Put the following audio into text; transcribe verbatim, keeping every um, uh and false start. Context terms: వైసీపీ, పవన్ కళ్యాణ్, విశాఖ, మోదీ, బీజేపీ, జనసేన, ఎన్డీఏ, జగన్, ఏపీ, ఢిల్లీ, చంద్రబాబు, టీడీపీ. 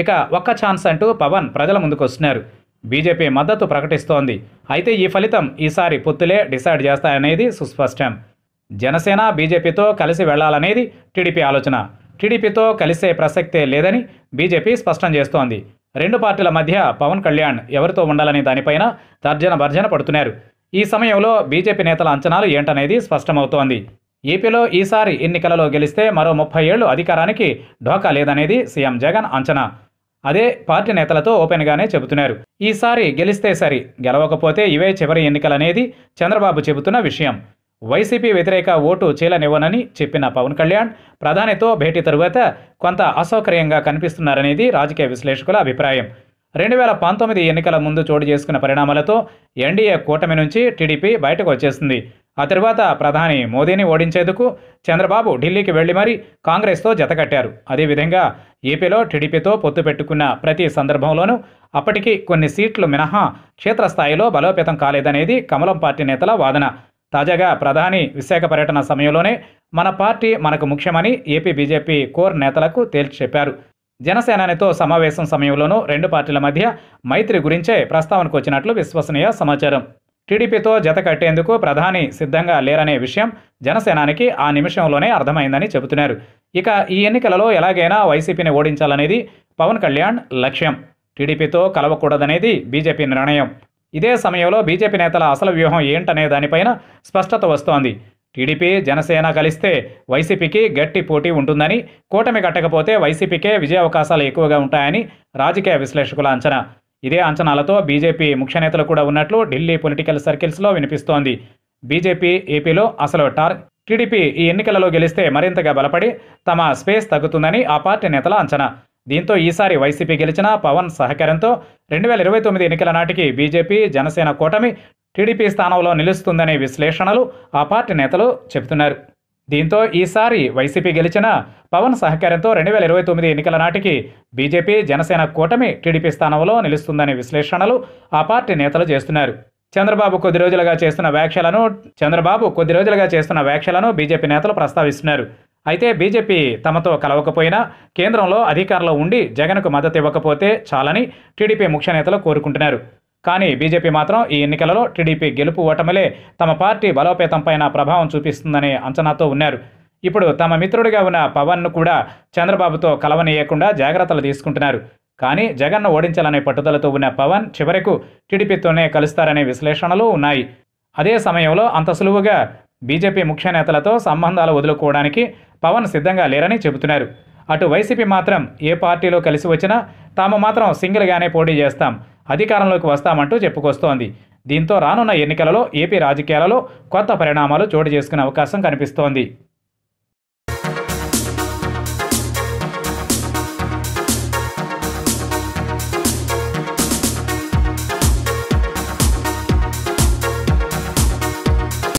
ఇక ఒక్క ఛాన్స్ అంటూ పవన్ ప్రజల ముందుకొస్తున్నారు. బీజేపీ మద్దతు ప్రకటిస్తోంది. అయితే ఈ ఫలితం ఈసారి పొత్తులే డిసైడ్ చేస్తాయనేది సుస్పష్టం. జనసేన బీజేపీతో కలిసి వెళ్లాలనేది టీడీపీ ఆలోచన. టీడీపీతో కలిసే ప్రసక్తే లేదని బీజేపీ స్పష్టం చేస్తోంది. రెండు పార్టీల మధ్య పవన్ కళ్యాణ్ ఎవరితో ఉండాలనే దానిపైన తర్జన భర్జన పడుతున్నారు. ఈ సమయంలో బీజేపీ నేతల అంచనాలు ఏంటనేది స్పష్టమవుతోంది. ఏపీలో ఈసారి ఎన్నికలలో గెలిస్తే మరో ముప్పై ఏళ్లు అధికారానికి ఢోకా లేదనేది సీఎం జగన్ అంచనా. అదే పార్టీ నేతలతో ఓపెన్గానే చెబుతున్నారు. ఈసారి గెలిస్తే సరి, గెలవకపోతే ఇవే చివరి ఎన్నికలనేది చంద్రబాబు చెబుతున్న విషయం. వైసీపీ వ్యతిరేక ఓటు చీలనివ్వనని చెప్పిన పవన్ కళ్యాణ్ ప్రధానితో భేటీ తరువాత కొంత అసౌకర్యంగా కనిపిస్తున్నారనేది రాజకీయ విశ్లేషకుల అభిప్రాయం. రెండు వేల పంతొమ్మిది ఎన్నికల ముందు చోటు చేసుకున్న పరిణామాలతో ఎన్డీఏ కూటమి నుంచి టీడీపీ బయటకు వచ్చేసింది. ఆ తర్వాత ప్రధాని మోదీని ఓడించేందుకు చంద్రబాబు ఢిల్లీకి వెళ్లి మరీ కాంగ్రెస్తో జతకట్టారు. అదేవిధంగా ఏపీలో టీడీపీతో పొత్తు పెట్టుకున్న ప్రతి సందర్భంలోనూ అప్పటికి కొన్ని సీట్లు మినహా క్షేత్రస్థాయిలో బలోపేతం కాలేదనేది కమలం పార్టీ నేతల వాదన. తాజాగా ప్రధాని విశాఖ పర్యటన సమయంలోనే మన పార్టీ మనకు ముఖ్యమని ఏపీ బీజేపీ కోర్ నేతలకు తేల్చి చెప్పారు. జనసేనతో సమావేశం సమయంలోనూ రెండు పార్టీల మధ్య మైత్రి గురించే ప్రస్తావనకు వచ్చినట్లు విశ్వసనీయ సమాచారం. టీడీపీతో జత కట్టేందుకు ప్రధాని సిద్ధంగా లేరనే విషయం జనసేనానికి ఆ నిమిషంలోనే అర్థమైందని చెబుతున్నారు. ఇక ఈ ఎన్నికలలో ఎలాగైనా వైసీపీని ఓడించాలనేది పవన్ కళ్యాణ్ లక్ష్యం. టీడీపీతో కలవకూడదనేది బీజేపీ నిర్ణయం. ఇదే సమయంలో బీజేపీ నేతల అసలు వ్యూహం ఏంటనే దానిపైన స్పష్టత వస్తోంది. టీడీపీ జనసేన కలిస్తే వైసీపీకి గట్టి పోటీ ఉంటుందని, కూటమి కట్టకపోతే వైసీపీకే విజయావకాశాలు ఎక్కువగా ఉంటాయని రాజకీయ విశ్లేషకుల అంచనా. ఇదే అంచనాలతో బీజేపీ ముఖ్య నేతలు కూడా ఉన్నట్లు ఢిల్లీ పొలిటికల్ సర్కిల్స్లో వినిపిస్తోంది. బీజేపీ ఏపీలో అసలు టార్ టీడీపీ ఈ ఎన్నికలలో గెలిస్తే మరింతగా బలపడి తమ స్పేస్ తగ్గుతుందని ఆ పార్టీ నేతల అంచనా. దీంతో ఈసారి వైసీపీ గెలిచిన పవన్ సహకారంతో రెండు వేల ఇరవై తొమ్మిది ఎన్నికల నాటికి బీజేపీ జనసేన కూటమి టీడీపీ స్థానంలో నిలుస్తుందనే విశ్లేషణలు ఆ పార్టీ నేతలు చెబుతున్నారు. దీంతో ఈసారి వైసీపీ గెలిచిన పవన్ సహకారంతో రెండు వేల ఇరవై తొమ్మిది ఎన్నికల నాటికి బీజేపీ జనసేన కూటమి టీడీపీ స్థానంలో నిలుస్తుందనే విశ్లేషణలు ఆ పార్టీ నేతలు చేస్తున్నారు. చంద్రబాబు కొద్ది రోజులుగా చేస్తున్న వ్యాఖ్యలను చంద్రబాబు కొద్ది రోజులుగా చేస్తున్న వ్యాఖ్యలను బీజేపీ నేతలు ప్రస్తావిస్తున్నారు. అయితే బీజేపీ తమతో కలవకపోయినా కేంద్రంలో అధికారంలో ఉండి జగన్కు మద్దతు ఇవ్వకపోతే చాలని టీడీపీ ముఖ్య నేతలు కోరుకుంటున్నారు. కానీ బీజేపీ మాత్రం ఈ ఎన్నికలలో టీడీపీ గెలుపు ఓటమిలే తమ పార్టీ బలోపేతంపైన ప్రభావం చూపిస్తుందనే అంచనాతో ఉన్నారు. ఇప్పుడు తమ మిత్రుడిగా ఉన్న పవన్ను కూడా చంద్రబాబుతో కలవనీయకుండా జాగ్రత్తలు తీసుకుంటున్నారు. కానీ జగన్ను ఓడించాలనే పట్టుదలతో ఉన్న పవన్ చివరకు టీడీపీతోనే కలుస్తారనే విశ్లేషణలు ఉన్నాయి. అదే సమయంలో అంత సులువుగా బీజేపీ ముఖ్య నేతలతో సంబంధాలు వదులుకోవడానికి పవన్ సిద్ధంగా లేరని చెబుతున్నారు. అటు వైసీపీ మాత్రం ఏ పార్టీలో కలిసి వచ్చినా తాము మాత్రం సింగిల్గానే పోటీ చేస్తాం, అధికారంలోకి వస్తామంటూ చెప్పుకొస్తోంది. దీంతో రానున్న ఎన్నికలలో ఏపీ రాజకీయాలలో కొత్త పరిణామాలు చోటు చేసుకునే అవకాశం కనిపిస్తోంది.